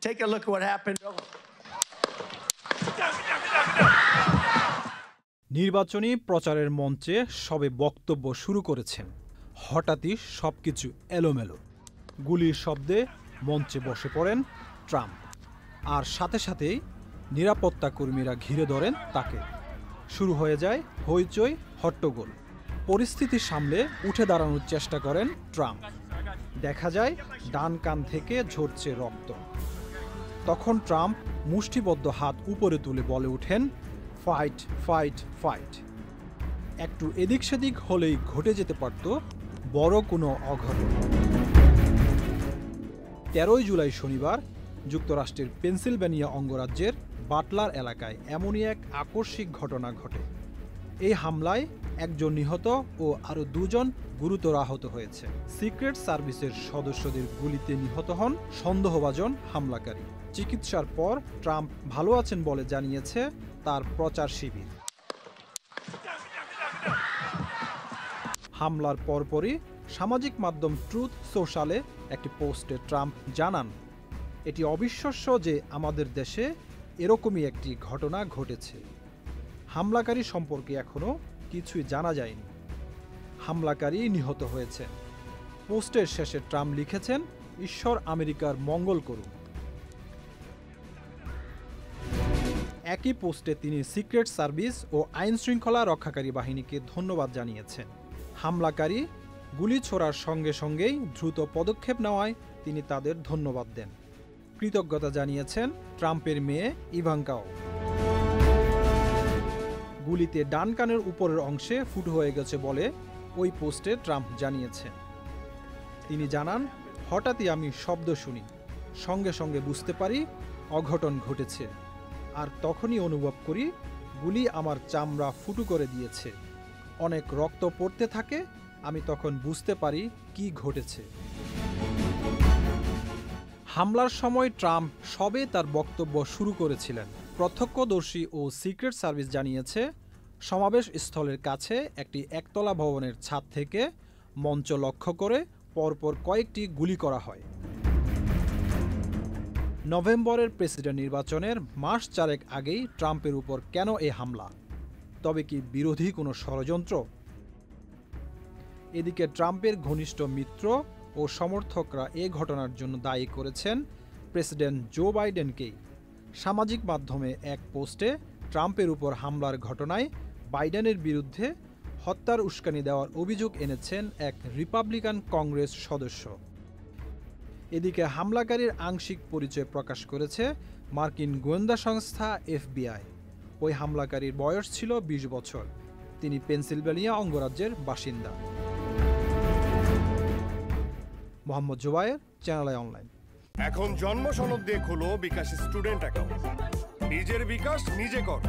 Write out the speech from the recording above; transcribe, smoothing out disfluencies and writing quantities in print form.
Take a look at what happened. নির্বাচনী প্রচারের মঞ্চে সবে বক্তব্য শুরু করেছেন, হঠাৎই সবকিছু এলোমেলো। গুলির শব্দে মঞ্চে বসে পড়েন ট্রাম্প, আর সাথে সাথেই নিরাপত্তা কর্মীরা ঘিরে ধরেন তাকে। শুরু হয়ে যায় হইচই, হট্টগোল। পরিস্থিতি সামলে উঠে দাঁড়ানোর চেষ্টা করেন ট্রাম্প। দেখা যায় ডান কান থেকে ঝরছে রক্ত। তখন ট্রাম্প মুষ্টিবদ্ধ হাত উপরে তুলে বলে ওঠেন, ফাইট ফাইট ফাইট। একটু এদিক সেদিক হলেই ঘটে যেতে পারত বড় কোনো অঘটন। 13 জুলাই শনিবার যুক্তরাষ্ট্রের পেন্সিলভেনিয়া অঙ্গরাজ্যের বাটলার এলাকায় এমনই এক আকস্মিক ঘটনা ঘটে। এই হামলায় একজন নিহত ও আরও 2 জন গুরুতর আহত হয়েছে। সিক্রেট সার্ভিসের সদস্যদের গুলিতে নিহত হন সন্দেহভাজন হামলাকারী। চিকিৎসার পর ট্রাম্প ভালো আছেন বলে জানিয়েছে তার প্রচার শিবির। হামলার পরপরই সামাজিক মাধ্যম ট্রুথ সোশ্যালে একটি পোস্টে ট্রাম্প জানান, এটি অবিশ্বাস্য যে আমাদের দেশে এরকমই একটি ঘটনা ঘটেছে। হামলাকারী সম্পর্কে এখনও কিছুই জানা যায়নি। হামলাকারী নিহত হয়েছে। পোস্টের শেষে ট্রাম্প লিখেছেন, ঈশ্বর আমেরিকার মঙ্গল করুন। একই পোস্টে তিনি সিক্রেট সার্ভিস ও আইন শৃঙ্খলা রক্ষাকারী বাহিনীকে ধন্যবাদ জানিয়েছেন। হামলাকারী গুলি ছোড়ার সঙ্গে সঙ্গেই দ্রুত পদক্ষেপ নেওয়ায় তিনি তাদের ধন্যবাদ দেন। কৃতজ্ঞতা জানিয়েছেন ট্রাম্পের মেয়ে ইভাঙ্কাও। গুলিতে ডান কানের উপরের অংশে ফুটো হয়ে গেছে বলে ওই পোস্টে ট্রাম্প জানিয়েছেন। তিনি জানান, হঠাৎই আমি শব্দ শুনি, সঙ্গে সঙ্গে বুঝতে পারি অঘটন ঘটেছে, আর তখনই অনুভব করি গুলি আমার চামড়া ফুটো করে দিয়েছে। অনেক রক্ত পড়তে থাকে, আমি তখন বুঝতে পারি কি ঘটেছে। হামলার সময় ট্রাম্প সবে তার বক্তব্য শুরু করেছিলেন। প্রত্যক্ষদর্শী ও সিক্রেট সার্ভিস জানিয়েছে, সমাবেশ স্থলের কাছে একটি একতলা ভবনের ছাদ থেকে মঞ্চ লক্ষ্য করে পরপর কয়েকটি গুলি করা হয়। নভেম্বরের প্রেসিডেন্ট নির্বাচনের মাস 4 আগেই ট্রাম্পের উপর কেন এই হামলা? তবে কি বিরোধী কোনো ষড়যন্ত্র? এদিকে ট্রাম্পের ঘনিষ্ঠ মিত্র ও সমর্থকরা এ ঘটনার জন্য দায়ী করেছেন প্রেসিডেন্ট জো বাইডেনকেই। সামাজিক মাধ্যমে এক পোস্টে ট্রাম্পের উপর হামলার ঘটনায় বাইডেনের বিরুদ্ধে হত্যার উস্কানি দেওয়ার অভিযোগ এনেছেন এক রিপাবলিকান কংগ্রেস সদস্য। এদিকে হামলাকারীর আংশিক পরিচয় প্রকাশ করেছে মার্কিন গোয়েন্দা সংস্থা এফবিআই। ওই হামলাকারীর বয়স ছিল 20 বছর। তিনি পেন্সিলভেনিয়া অঙ্গরাজ্যের বাসিন্দা। Mohammad Zobayer, channel I online. এখন জন্ম সনদ দিয়ে খোলো বিকাশ স্টুডেন্ট অ্যাকাউন্ট। নিজের বিকাশ নিজে কর।